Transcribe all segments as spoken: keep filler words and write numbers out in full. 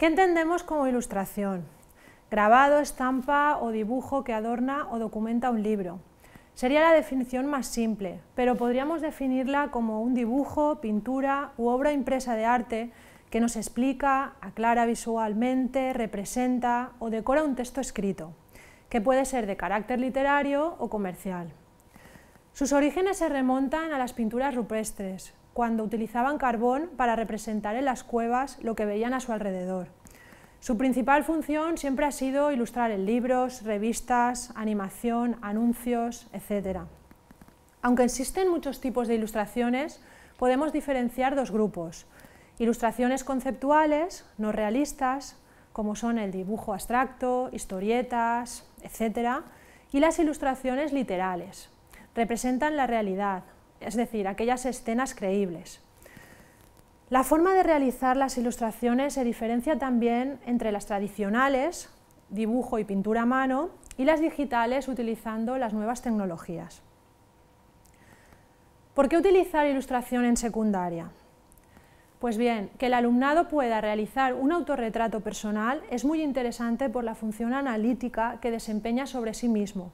¿Qué entendemos como ilustración? Grabado, estampa o dibujo que adorna o documenta un libro. Sería la definición más simple, pero podríamos definirla como un dibujo, pintura u obra impresa de arte que nos explica, aclara visualmente, representa o decora un texto escrito, que puede ser de carácter literario o comercial. Sus orígenes se remontan a las pinturas rupestres, cuando utilizaban carbón para representar en las cuevas lo que veían a su alrededor. Su principal función siempre ha sido ilustrar en libros, revistas, animación, anuncios, etcétera. Aunque existen muchos tipos de ilustraciones, podemos diferenciar dos grupos. Ilustraciones conceptuales, no realistas, como son el dibujo abstracto, historietas, etcétera, y las ilustraciones literales. Representan la realidad, es decir, aquellas escenas creíbles. La forma de realizar las ilustraciones se diferencia también entre las tradicionales, dibujo y pintura a mano, y las digitales utilizando las nuevas tecnologías. ¿Por qué utilizar ilustración en secundaria? Pues bien, que el alumnado pueda realizar un autorretrato personal es muy interesante por la función analítica que desempeña sobre sí mismo,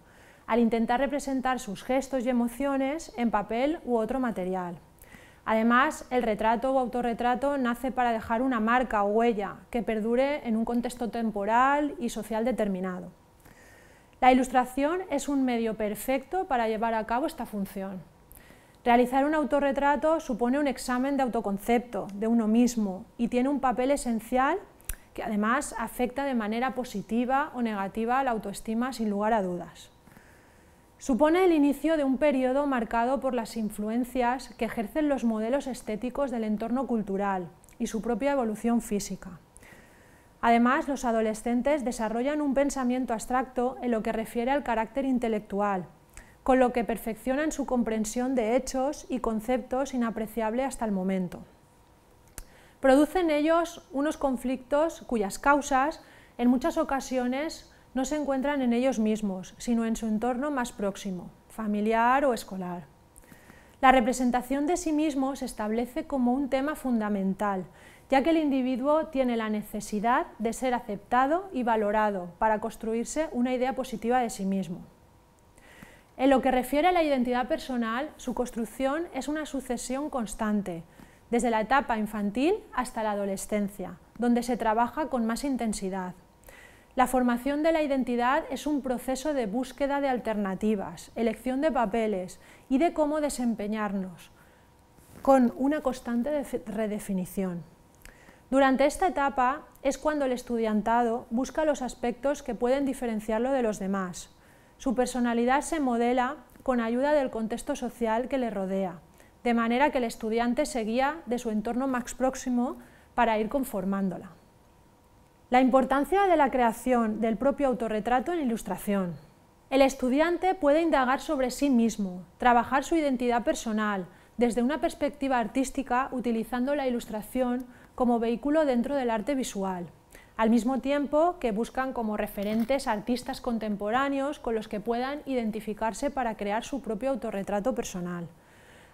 al intentar representar sus gestos y emociones en papel u otro material. Además, el retrato o autorretrato nace para dejar una marca o huella que perdure en un contexto temporal y social determinado. La ilustración es un medio perfecto para llevar a cabo esta función. Realizar un autorretrato supone un examen de autoconcepto de uno mismo y tiene un papel esencial que además afecta de manera positiva o negativa a la autoestima sin lugar a dudas. Supone el inicio de un periodo marcado por las influencias que ejercen los modelos estéticos del entorno cultural y su propia evolución física. Además, los adolescentes desarrollan un pensamiento abstracto en lo que refiere al carácter intelectual, con lo que perfeccionan su comprensión de hechos y conceptos inapreciable hasta el momento. Producen ellos unos conflictos cuyas causas, en muchas ocasiones, no se encuentran en ellos mismos, sino en su entorno más próximo, familiar o escolar. La representación de sí mismo se establece como un tema fundamental, ya que el individuo tiene la necesidad de ser aceptado y valorado para construirse una idea positiva de sí mismo. En lo que refiere a la identidad personal, su construcción es una sucesión constante, desde la etapa infantil hasta la adolescencia, donde se trabaja con más intensidad. La formación de la identidad es un proceso de búsqueda de alternativas, elección de papeles y de cómo desempeñarnos, con una constante redefinición. Durante esta etapa es cuando el estudiantado busca los aspectos que pueden diferenciarlo de los demás. Su personalidad se modela con ayuda del contexto social que le rodea, de manera que el estudiante se guía de su entorno más próximo para ir conformándola. La importancia de la creación del propio autorretrato en ilustración. El estudiante puede indagar sobre sí mismo, trabajar su identidad personal desde una perspectiva artística utilizando la ilustración como vehículo dentro del arte visual, al mismo tiempo que buscan como referentes artistas contemporáneos con los que puedan identificarse para crear su propio autorretrato personal.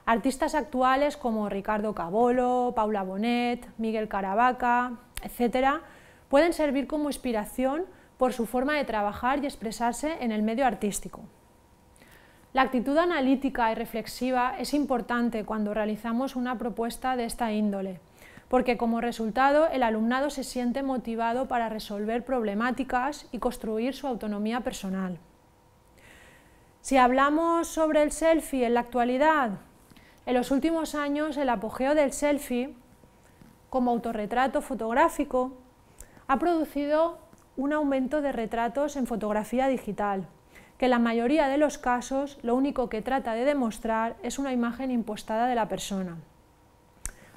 Artistas actuales como Ricardo Cavolo, Paula Bonet, Miguel Caravaca, etcétera, pueden servir como inspiración por su forma de trabajar y expresarse en el medio artístico. La actitud analítica y reflexiva es importante cuando realizamos una propuesta de esta índole, porque como resultado el alumnado se siente motivado para resolver problemáticas y construir su autonomía personal. Si hablamos sobre el selfie en la actualidad, en los últimos años el apogeo del selfie como autorretrato fotográfico ha producido un aumento de retratos en fotografía digital, que en la mayoría de los casos lo único que trata de demostrar es una imagen impostada de la persona.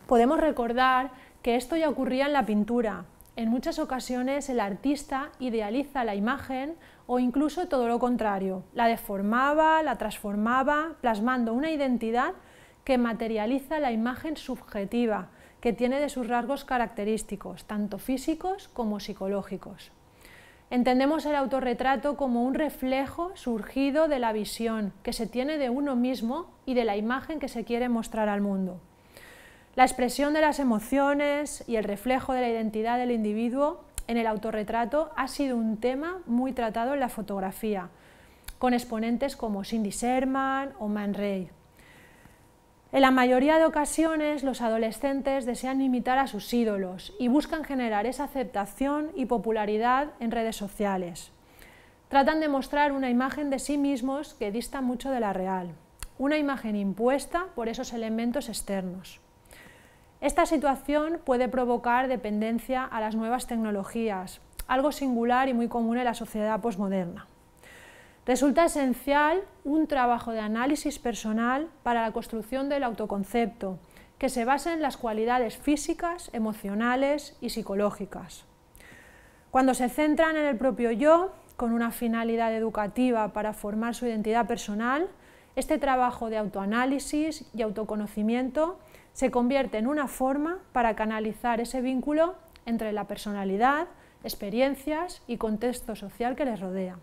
Podemos recordar que esto ya ocurría en la pintura. En muchas ocasiones el artista idealiza la imagen o incluso todo lo contrario, la deformaba, la transformaba, plasmando una identidad que materializa la imagen subjetiva que tiene de sus rasgos característicos, tanto físicos como psicológicos. Entendemos el autorretrato como un reflejo surgido de la visión que se tiene de uno mismo y de la imagen que se quiere mostrar al mundo. La expresión de las emociones y el reflejo de la identidad del individuo en el autorretrato ha sido un tema muy tratado en la fotografía, con exponentes como Cindy Sherman o Man Ray. En la mayoría de ocasiones, los adolescentes desean imitar a sus ídolos y buscan generar esa aceptación y popularidad en redes sociales. Tratan de mostrar una imagen de sí mismos que dista mucho de la real, una imagen impuesta por esos elementos externos. Esta situación puede provocar dependencia a las nuevas tecnologías, algo singular y muy común en la sociedad posmoderna. Resulta esencial un trabajo de análisis personal para la construcción del autoconcepto, que se basa en las cualidades físicas, emocionales y psicológicas. Cuando se centran en el propio yo, con una finalidad educativa para formar su identidad personal, este trabajo de autoanálisis y autoconocimiento se convierte en una forma para canalizar ese vínculo entre la personalidad, experiencias y contexto social que les rodea.